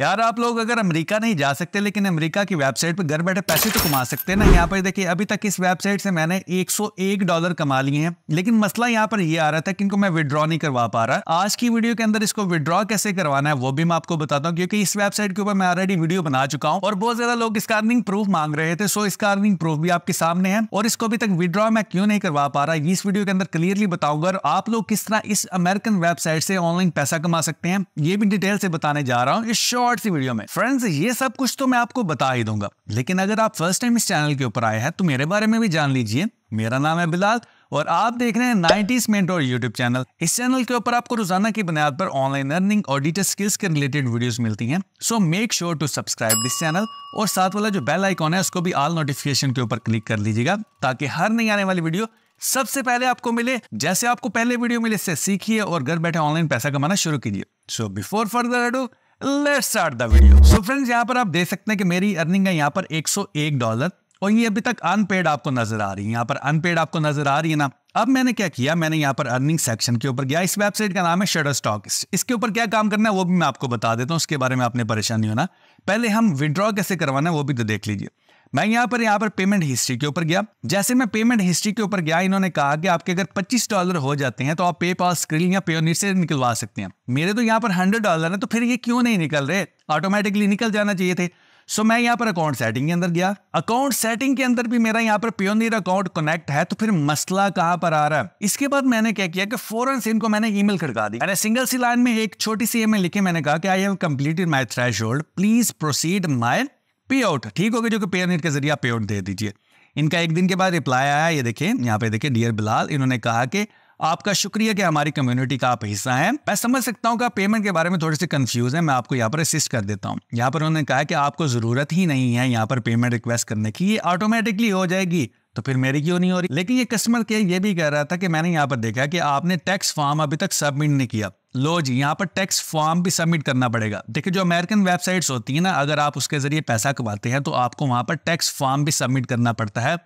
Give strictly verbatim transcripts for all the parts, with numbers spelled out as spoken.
यार आप लोग अगर अमेरिका नहीं जा सकते लेकिन अमेरिका की वेबसाइट पर घर बैठे पैसे तो कमा सकते हैं ना। यहाँ पर देखिए अभी तक इस वेबसाइट से मैंने एक सौ एक डॉलर कमा लिए हैं, लेकिन मसला यहाँ पर ये यह आ रहा था कि इनको मैं विड्रॉ नहीं करवा पा रहा। आज की वीडियो के अंदर इसको विड्रॉ कैसे करवाना है वो भी मैं आपको बताता हूँ, क्योंकि इस वेबसाइट के ऊपर मैं ऑलरेडी वीडियो बना चुका हूँ और बहुत ज्यादा लोग इसका अर्निंग प्रूफ मांग रहे थे। सो इसका अर्निंग प्रूफ भी आपके सामने है और इसको अभी तक विड्रॉ मैं क्यों नहीं करवा पा रहा इस वीडियो के अंदर क्लियरली बताऊंगा, और आप लोग किस तरह इस अमेरिकन वेबसाइट से ऑनलाइन पैसा कमा सकते हैं ये भी डिटेल से बताने जा रहा हूँ इस शॉर्ट सी वीडियो में। फ्रेंड्स ये सब कुछ तो मैं आपको बता ही दूंगा, लेकिन अगर आप फर्स्ट टाइम इस चैनल के ऊपर आए हैं तो मेरे बारे में भी जान लीजिए। मेरा नाम है बिलाल और आप देख रहे हैं नाइंटीज़ मेंटोर यूट्यूब चैनल। इस चैनल के ऊपर आपको रोजाना की बुनियाद पर ऑनलाइन अर्निंग और डिजिटल स्किल्स के रिलेटेड वीडियोस मिलती हैं। So make sure to subscribe this channel और साथ वाला जो बेल आइकॉन है उसको भी ऑल नोटिफिकेशन के ऊपर क्लिक कर लीजिएगा ताकि हर नई आने वाली वीडियो सबसे पहले आपको मिले। जैसे आपको पहले वीडियो मिले इससे सीखिए और घर बैठे ऑनलाइन पैसा कमाना शुरू कीजिए। So before further ado let's start the video. So friends यहाँ पर आप देख सकते हैं कि मेरी अर्निंग है यहाँ पर एक सौ एक डॉलर और ये अभी तक अनपेड आपको नजर आ रही है। यहाँ पर अनपेड आपको नजर आ रही है ना। अब मैंने क्या किया, मैंने यहाँ पर अर्निंग सेक्शन के ऊपर गया। इस वेबसाइट का नाम है शटरस्टॉक। इसके ऊपर क्या काम करना है वो भी मैं आपको बता देता हूँ, उसके बारे में आपने परेशानी होना। पहले हम विड्रॉ कैसे करवाना है वो भी तो देख लीजिए। मैं यहाँ पर यहाँ पर पेमेंट हिस्ट्री के ऊपर गया। जैसे मैं पेमेंट हिस्ट्री के ऊपर गया, इन्होंने कहा कि आपके अगर पच्चीस डॉलर हो जाते हैं तो आप पेपाल, स्क्रिल या पेयोनीर से निकलवा सकते हैं। मेरे तो यहाँ पर सौ डॉलर है, तो फिर ये क्यों नहीं निकल रहे, ऑटोमेटिकली निकल जाना चाहिए थे। सो मैं यहाँ पर अकाउंट सेटिंग के अंदर गया। अकाउंट सेटिंग के अंदर भी मेरा यहाँ पर पेयोनीर अकाउंट कनेक्ट है, तो फिर मसला कहाँ पर आ रहा है। इसके बाद मैंने क्या किया कि फौरन से इनको मैंने ईमेल खड़का दी। मैंने सिंगल सी लाइन में एक छोटी सी ईमेल लिखी। मैंने कहा कि I have completed my threshold, please proceed my pay out. ठीक हो गया, जो कि पेयोनीर के जरिए पे आउट दे दीजिए। इनका एक दिन के बाद रिप्लाई आया, ये देखिए यहाँ पे देखिए, डियर बिलाल। इन्होंने कहा कि आपका शुक्रिया कि हमारी कम्युनिटी का आप हिस्सा हैं। मैं समझ सकता हूँ कि आप पेमेंट के बारे में थोड़े से कंफ्यूज हैं, मैं आपको यहाँ पर असिस्ट कर देता हूँ। यहाँ पर उन्होंने कहा कि आपको जरूरत ही नहीं है यहाँ पर पेमेंट रिक्वेस्ट करने की, ये ऑटोमेटिकली हो जाएगी। तो फिर मेरी क्यों नहीं हो रही। लेकिन ये कस्टमर केयर ये भी कह रहा था कि मैंने यहाँ पर देखा कि आपने टैक्स फॉर्म अभी तक सबमिट नहीं किया। लो जी, यहाँ पर टैक्स फॉर्म भी सबमिट करना पड़ेगा। देखिए जो अमेरिकन वेबसाइट्स होती है ना, अगर आप उसके जरिए पैसा कमाते हैं तो आपको वहाँ पर टैक्स फॉर्म भी सबमिट करना पड़ता है,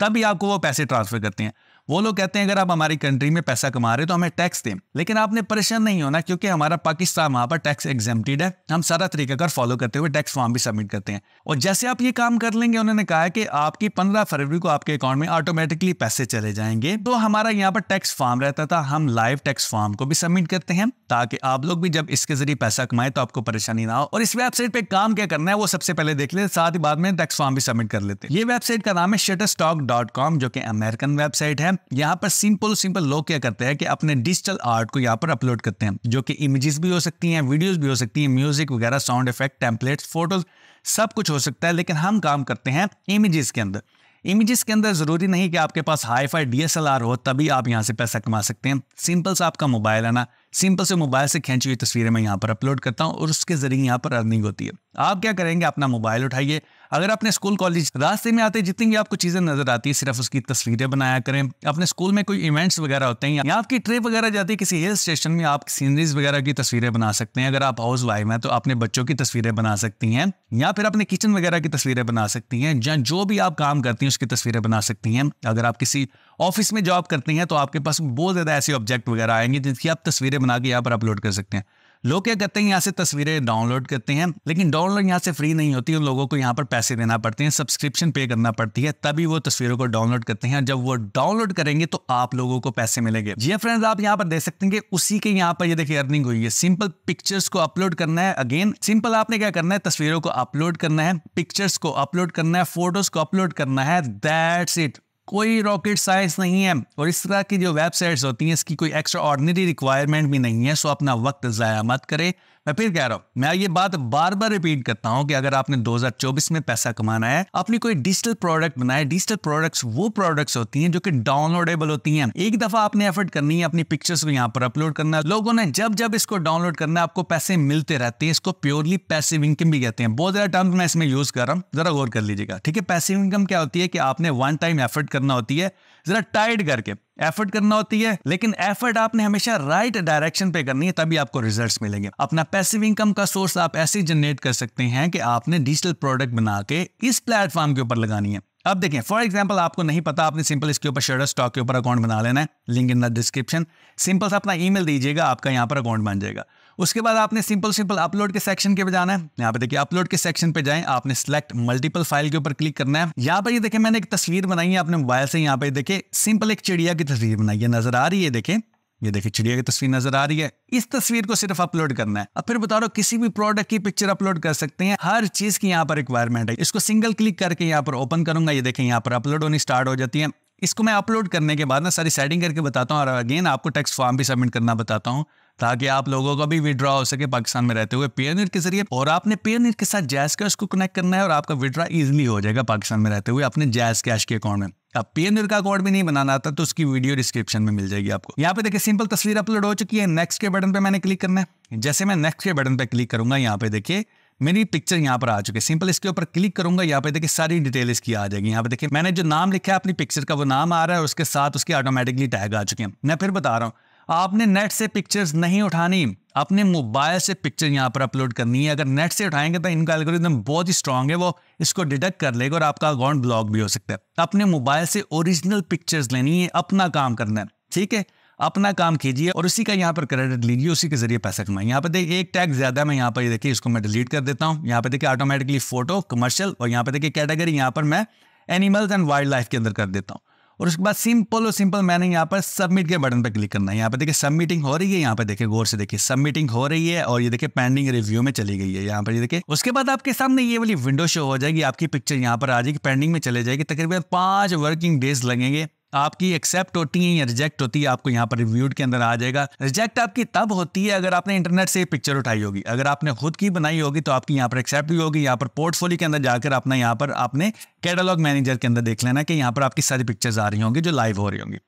तभी आपको वो पैसे ट्रांसफर करते हैं। वो लोग कहते हैं अगर आप हमारी कंट्री में पैसा कमा रहे हो तो हमें टैक्स दें, लेकिन आपने परेशान नहीं होना क्योंकि हमारा पाकिस्तान वहाँ पर टैक्स एग्जेम्प्टेड है। हम सारा तरीकाकार फॉलो करते हुए टैक्स फॉर्म भी सबमिट करते हैं। और जैसे आप ये काम कर लेंगे, उन्होंने कहा कि आपकी पंद्रह फरवरी को आपके अकाउंट में ऑटोमेटिकली पैसे चले जाएंगे। तो हमारा यहाँ पर टैक्स फॉर्म रहता था, हम लाइव टैक्स फॉर्म को भी सबमिट करते हैं ताकि आप लोग भी जब इसके जरिए पैसा कमाए तो आपको परेशानी ना हो। और इस वेबसाइट पे काम क्या करना है वो सबसे पहले देख लेते, साथ ही बाद में टैक्स फॉर्म भी सबमिट कर लेते हैं। ये वेबसाइट का नाम है शटरस्टॉक डॉट कॉम, जो कि अमेरिकन वेबसाइट है। यहाँ पर सिंपल सिंपल लोग क्या करते हैं कि अपने डिजिटल आर्ट को यहाँ पर अपलोड करते हैं, जो कि इमेजेस भी हो सकती हैं, वीडियोस भी हो सकती हैं, म्यूजिक वगैरह, साउंड इफेक्ट, टेम्पलेट्स, फोटोज, सब कुछ हो सकता है। लेकिन हम काम करते हैं इमेजेस के अंदर। इमेजेस के अंदर जरूरी नहीं कि आपके पास hi fi D S L R हो तभी आप यहाँ से पैसा कमा सकते हैं। सिंपल सा आपका मोबाइल है ना, सिंपल से मोबाइल से खींची हुई तस्वीरें मैं यहाँ पर अपलोड करता हूँ और उसके जरिए यहाँ पर अर्निंग होती है। आप क्या करेंगे, अपना मोबाइल उठाइए, अगर अपने स्कूल कॉलेज रास्ते में आते जितनी भी आपको चीजें नजर आती है सिर्फ उसकी तस्वीरें बनाया करें। अपने स्कूल में कोई इवेंट्स वगैरह होते हैं या आपकी ट्रिप वगैरह जाती है किसी हिल स्टेशन में, आप सीनरीज वगैरह की तस्वीरें बना सकते हैं। अगर आप हाउस वाइफ हैं तो अपने बच्चों की तस्वीरें बना सकती हैं, या फिर अपने किचन वगैरह की तस्वीरें बना सकती हैं, या जो भी आप काम करती हैं उसकी तस्वीरें बना सकती हैं। अगर आप किसी ऑफिस में जॉब करती हैं तो आपके पास बहुत ज्यादा ऐसे ऑब्जेक्ट वगैरह आएंगे जिनकी आप तस्वीरें बना के यहाँ पर अपलोड कर सकते हैं। लोग क्या करते हैं, यहाँ से तस्वीरें डाउनलोड करते हैं, लेकिन डाउनलोड यहाँ से फ्री नहीं होती। उन लोगों को यहाँ पर पैसे देना पड़ते हैं, सब्सक्रिप्शन पे करना पड़ती है, तभी वो तस्वीरों को डाउनलोड करते हैं। जब वो डाउनलोड करेंगे तो आप लोगों को पैसे मिलेंगे। ये फ्रेंड्स आप यहाँ पर देख सकते हैं कि उसी के यहाँ पर ये देखिए अर्निंग हुई है। सिंपल पिक्चर्स को अपलोड करना है। अगेन सिंपल आपने क्या करना है, तस्वीरों को अपलोड करना है, पिक्चर्स को अपलोड करना है, फोटोज को अपलोड करना है। दैट्स इट, कोई रॉकेट साइंस नहीं है। और इस तरह की जो वेबसाइट्स होती हैं इसकी कोई एक्स्ट्रा ऑर्डिनरी रिक्वायरमेंट भी नहीं है। सो अपना वक्त ज़ाया मत करें। मैं फिर कह रहा हूँ, मैं ये बात बार बार रिपीट करता हूँ कि अगर आपने दो हज़ार चौबीस में पैसा कमाना है, अपनी कोई डिजिटल प्रोडक्ट बनाए। डिजिटल प्रोडक्ट्स वो प्रोडक्ट्स होती हैं जो कि डाउनलोडेबल होती हैं। एक दफा आपने एफर्ट करनी है, अपनी पिक्चर्स को यहाँ पर अपलोड करना है। लोगों ने जब जब इसको डाउनलोड करना है आपको पैसे मिलते रहते हैं। इसको प्योरली पैसिव इनकम भी कहते हैं। बहुत ज्यादा टर्म्स मैं इसमें यूज कर रहा हूँ, जरा गौर कर लीजिएगा। ठीक है, पैसिव इनकम क्या होती है कि आपने वन टाइम एफर्ट करना होती है, जरा टाइट करके एफर्ट करना होती है, लेकिन एफर्ट आपने हमेशा राइट डायरेक्शन पे करनी है, तभी आपको रिजल्ट्स मिलेंगे। अपना पैसिव इनकम का सोर्स आप ऐसे जनरेट कर सकते हैं कि आपने डिजिटल प्रोडक्ट बना के इस प्लेटफॉर्म के ऊपर लगानी है। अब देखें, फॉर एग्जांपल आपको नहीं पता, आपने सिंपल इसके ऊपर शटरस्टॉक के ऊपर अकाउंट बना लेना है। Link in the description. Simple से अपना ईमेल दीजिएगा, आपका यहाँ पर अकाउंट बन जाएगा। उसके बाद आपने सिंपल सिंपल अपलोड के सेक्शन के पे जाना है। यहाँ पे देखिए अपलोड के सेक्शन पे जाएं, आपने सिलेक्ट मल्टीपल फाइल के ऊपर क्लिक करना है। यहाँ पर ये देखिए मैंने एक तस्वीर बनाई है अपने मोबाइल से। यहाँ पे देखिए सिंपल एक चिड़िया की तस्वीर बनाई है, नजर आ रही है, देखें ये देखिए चिड़िया की तस्वीर नजर आ रही है। इस तस्वीर को सिर्फ अपलोड करना है। अब फिर बता रहा हूं किसी भी प्रोडक्ट की पिक्चर अपलोड कर सकते हैं, हर चीज की यहाँ पर रिक्वायरमेंट है। इसको सिंगल क्लिक करके यहाँ पर ओपन करूंगा, ये देखें यहाँ पर अपलोड होनी स्टार्ट हो जाती है। इसको मैं अपलोड करने के बाद ना सारी सेटिंग करके बताता हूँ और अगेन आपको टैक्स फॉर्म भी सबमिट करना बताता हूँ ताकि आप लोगों का भी विड्रॉ हो सके पाकिस्तान में रहते हुए पेयोनियर के जरिए। और आपने पेयोनियर के साथ जैज़कैश को कनेक्ट करना है और आपका विड्रॉ इजीली हो जाएगा पाकिस्तान में रहते हुए अपने जैज़कैश के अकाउंट में। अब पेयोनियर का अकाउंट भी नहीं बनाना आता तो उसकी वीडियो डिस्क्रिप्शन में मिल जाएगी आपको। यहाँ पे देखिए सिंपल तस्वीर अपलोड हो चुकी है, नेक्स्ट के बटन पर मैंने क्लिक करना है। जैसे मैं नेक्स्ट के बटन पर क्लिक करूंगा यहाँ पे देखिए मेरी पिक्चर यहाँ पर आ चुकी है। सिंपल इसके ऊपर क्लिक करूंगा, यहाँ पे देखिए सारी डिटेल इसकी आ जाएगी। यहाँ पे देखिए मैंने जो नाम लिखा है अपनी पिक्चर का वो नाम आ रहा है और उसके साथ उसके ऑटोमेटिकली टैग आ चुके हैं। मैं फिर बता रहा हूँ आपने नेट से पिक्चर्स नहीं उठानी, अपने मोबाइल से पिक्चर यहाँ पर अपलोड करनी है। अगर नेट से उठाएंगे तो इनका एल्गोरिथम बहुत ही स्ट्रांग है, वो इसको डिटेक्ट कर लेगा और आपका अकाउंट ब्लॉक भी हो सकता है। अपने मोबाइल से ओरिजिनल पिक्चर्स लेनी है, अपना काम करना है, ठीक है। अपना काम कीजिए और उसी का यहाँ पर क्रेडिट लीजिए, उसी के जरिए पैसा कमाइए। यहाँ पे देखिए एक टैग ज्यादा मैं यहाँ पर देखिए इसको मैं डिलीट कर देता हूँ। यहाँ पे देखिए ऑटोमेटिकली फोटो कमर्शियल और यहाँ पे देखिए कैटेगरी यहाँ पर मैं एनिमल्स एंड वाइल्ड लाइफ के अंदर कर देता हूँ। और उसके बाद सिंपल और सिंपल मैंने यहाँ पर सबमिट के बटन पर क्लिक करना है। यहाँ पे देखिए सबमिटिंग हो रही है, यहाँ पे देखिए गौर से देखिए सबमिटिंग हो रही है और ये देखिए पेंडिंग रिव्यू में चली गई है। यहाँ पर ये देखिए उसके बाद आपके सामने ये वाली विंडो शो हो जाएगी, आपकी पिक्चर यहाँ पर आ जाएगी, पेंडिंग में चले जाएगी। तकरीबन पाँच वर्किंग डेज लगेंगे, आपकी एक्सेप्ट होती है या रिजेक्ट होती है, आपको यहाँ पर रिव्यूड के अंदर आ जाएगा। रिजेक्ट आपकी तब होती है अगर आपने इंटरनेट से पिक्चर उठाई होगी, अगर आपने खुद की बनाई होगी तो आपकी यहाँ पर एक्सेप्ट भी होगी। यहाँ पर पोर्टफोलियो के अंदर जाकर अपना यहाँ पर आपने कैटलॉग मैनेजर के अंदर देख लेना कि यहाँ पर आपकी सारी पिक्चर्स आ रही होंगी जो लाइव हो रही होंगी।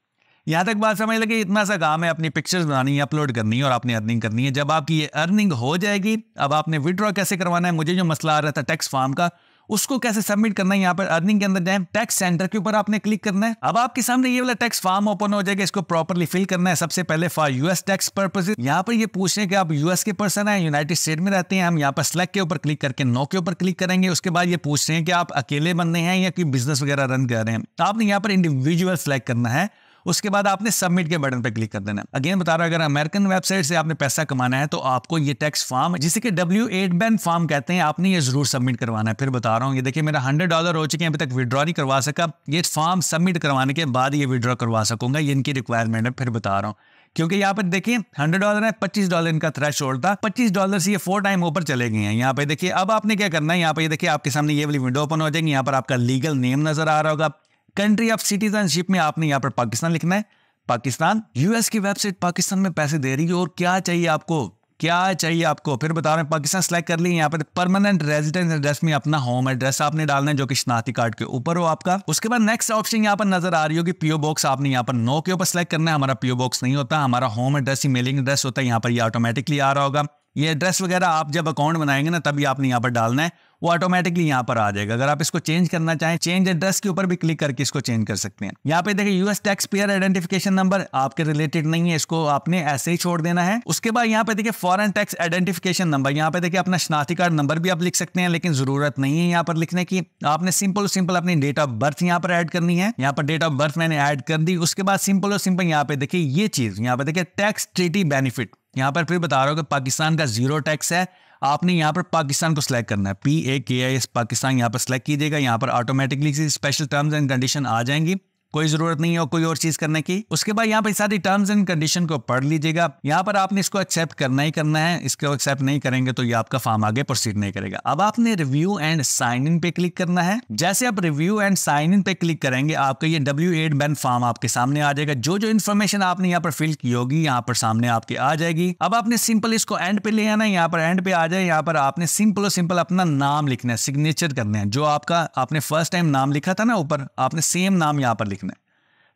यहाँ तक बात समझ लगे, इतना सा काम है, अपनी पिक्चर्स बनानी है, अपलोड करनी है और आपने अर्निंग करनी है। जब आपकी ये अर्निंग हो जाएगी, अब आपने विड्रॉ कैसे करवाना है, मुझे जो मसला आ रहा था टैक्स फॉर्म का, उसको कैसे सबमिट करना है। यहाँ पर अर्निंग के अंदर जाएं, टैक्स सेंटर के ऊपर आपने क्लिक करना है। अब आपके सामने ये वाला टैक्स फॉर्म ओपन हो जाएगा, इसको प्रॉपर्ली फिल करना है। सबसे पहले फॉर यूएस टैक्स पर्पस, यहाँ पर ये पूछ रहे हैं कि आप यूएस के पर्सन हैं, यूनाइटेड स्टेट में रहते हैं। हम यहाँ पर सिलेक्ट के ऊपर क्लिक करके नो के ऊपर क्लिक करेंगे। उसके बाद ये पूछ रहे हैं कि आप अकेले बंदे हैं या कि बिजनेस वगैरह रन कर रहे हैं, तो आपने यहाँ पर इंडिविजुअल सिलेक्ट करना है। उसके बाद आपने सबमिट के बटन पर क्लिक कर देना है। अगेन बता रहा हूं, अगर अमेरिकन वेबसाइट से आपने पैसा कमाना है तो आपको ये टैक्स फॉर्म जिसे कि डब्ल्यू एट बेन फॉर्म कहते हैं, आपने ये जरूर सबमिट करवाना है। फिर बता रहा हूँ, ये देखिए मेरा हंड्रेड डॉलर हो चुके हैं, अभी तक विड्रॉ नहीं करवा सका। ये फॉर्म सबमिट करवाने के बाद ये विड्रॉ करवा सकूंगा, ये इनकी रिक्वायरमेंट है। फिर बता रहा हूँ क्योंकि यहाँ पर देखिए हंड्रेड डॉलर है, पच्चीस डॉलर इनका थ्रेश होल्ड था, पच्चीस डॉलर से ये फोर टाइम ऊपर चले गए हैं। यहाँ पे देखिए अब आपने क्या करना है, यहाँ पे देखिए आपके सामने ये वाली विंडो ओपन हो जाएगी। यहाँ पर आपका लीगल नेम नजर आ रहा होगा, कंट्री ऑफ सिटीजनशिप में आपने यहाँ पर पाकिस्तान लिखना है, पाकिस्तान। यूएस की वेबसाइट पाकिस्तान में पैसे दे रही है और क्या चाहिए आपको, क्या चाहिए आपको। फिर बता रहे हैं पाकिस्तान सेलेक्ट कर ली। यहाँ पर परमानेंट रेजिडेंस एड्रेस में अपना होम एड्रेस आपने डालना है जो कि शनाख्ती कार्ड के ऊपर हो आपका। उसके बाद नेक्स्ट ऑप्शन यहाँ पर नजर आ रही होगी पीओ बॉक्स, आपने यहाँ पर नो के ऊपर सेलेक्ट करना है। हमारा पीओ बॉक्स नहीं होता, हमारा होम एड्रेस ही मेलिंग एड्रेस होता है। यहाँ पर ये ऑटोमेटिकली आ रहा होगा, ये एड्रेस वगैरह आप जब अकाउंट बनाएंगे ना तभी आपने यहाँ पर डालना है, वो ऑटोमेटिकली यहाँ पर आ जाएगा। अगर आप इसको चेंज करना चाहें, चेंज एड्रेस के ऊपर भी क्लिक करके इसको चेंज कर सकते हैं। यहाँ पे देखिए US tax payer identification number आपके रिलेटेड नहीं है, इसको आपने ऐसे ही छोड़ देना है। उसके बाद यहाँ पे देखिए फॉरेन टैक्स आइडेंटिफिकेशन नंबर, यहाँ पे देखिए अपना शनाख्ती कार्ड नंबर भी आप लिख सकते हैं, लेकिन जरूरत नहीं है यहाँ पर लिखने की। आपने सिंपल और सिंपल अपनी डेट ऑफ बर्थ यहाँ पर एड करनी है। यहाँ पर डेट ऑफ बर्थ मैंने ऐड कर दी। उसके बाद सिंपल और सिंपल यहाँ पे देखिए ये चीज, यहाँ पे देखिए टैक्स ट्रीटी बेनिफिट, यहाँ पर फिर बता रहा हूँ कि पाकिस्तान का जीरो टैक्स है। आपने यहाँ पर पाकिस्तान को सिलेक्ट करना है, पी ए के आई एस पाकिस्तान यहाँ पर सिलेक्ट कीजिएगा। यहाँ पर automatically special terms and condition आ जाएंगी, कोई जरूरत नहीं है कोई और चीज करने की। उसके बाद यहाँ पर सारी टर्म्स एंड कंडीशन को पढ़ लीजिएगा। यहाँ पर आपने इसको एक्सेप्ट करना ही करना है, इसको एक्सेप्ट नहीं करेंगे तो ये आपका फॉर्म आगे प्रोसीड नहीं करेगा। अब आपने रिव्यू एंड साइन इन पे क्लिक करना है। जैसे आप रिव्यू एंड साइन इन पे क्लिक करेंगे आपका ये डब्ल्यू एट बेन फॉर्म आपके सामने आ जाएगा। जो जो इन्फॉर्मेशन आपने यहाँ पर फिल की होगी यहाँ पर सामने आपके आ जाएगी। अब आपने सिंपल इसको एंड पे ले आना है, यहाँ पर एंड पे आ जाए। यहाँ पर आपने सिंपल और सिंपल अपना नाम लिखना है, सिग्नेचर करना है। जो आपका आपने फर्स्ट टाइम नाम लिखा था ना ऊपर, आपने सेम नाम यहाँ पर लिखा।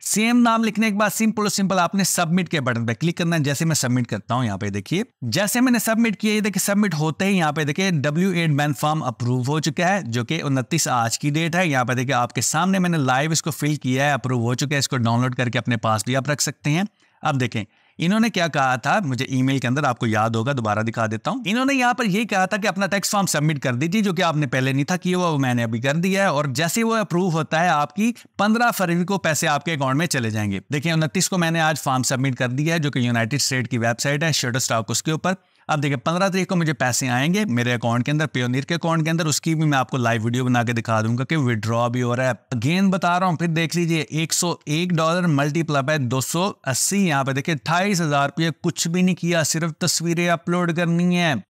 सेम नाम लिखने के बाद सिंपल और सिंपल आपने सबमिट के बटन पर क्लिक करना है। जैसे मैं सबमिट करता हूं, यहाँ पे देखिए जैसे मैंने सबमिट किया, ये देखिए सबमिट होते ही यहाँ पे देखिए W eight BEN form approve हो चुका है जो कि उनतीस आज की डेट है। यहाँ पे देखिए आपके सामने मैंने लाइव इसको फिल किया है, अप्रूव हो चुका है। इसको डाउनलोड करके अपने पास भी आप रख सकते हैं। अब देखें इन्होंने क्या कहा था, मुझे ईमेल के अंदर आपको याद होगा, दोबारा दिखा देता हूं। इन्होंने यहाँ पर यह कहा था कि अपना टैक्स फॉर्म सबमिट कर दीजिए, जो कि आपने पहले नहीं था कि वो मैंने अभी कर दिया है। और जैसे वो अप्रूव होता है आपकी पंद्रह फरवरी को पैसे आपके अकाउंट में चले जाएंगे। देखिए उनतीस को मैंने आज फॉर्म सबमिट कर दिया है जो कि यूनाइटेड स्टेट की वेबसाइट है शटरस्टॉक, उसके ऊपर। अब देखिए पंद्रह तारीख को मुझे पैसे आएंगे मेरे अकाउंट के अंदर, पेयोनीर के अकाउंट के अंदर, उसकी भी मैं आपको लाइव वीडियो बना के दिखा दूंगा कि विड्रॉ भी हो रहा है। अगेन बता रहा हूँ, फिर देख लीजिए एक सौ एक डॉलर मल्टीप्लाई बाय दो सौ अस्सी, यहाँ पे देखिए अट्ठाईस हजार रुपये, कुछ भी नहीं किया, सिर्फ तस्वीरें अपलोड करनी है।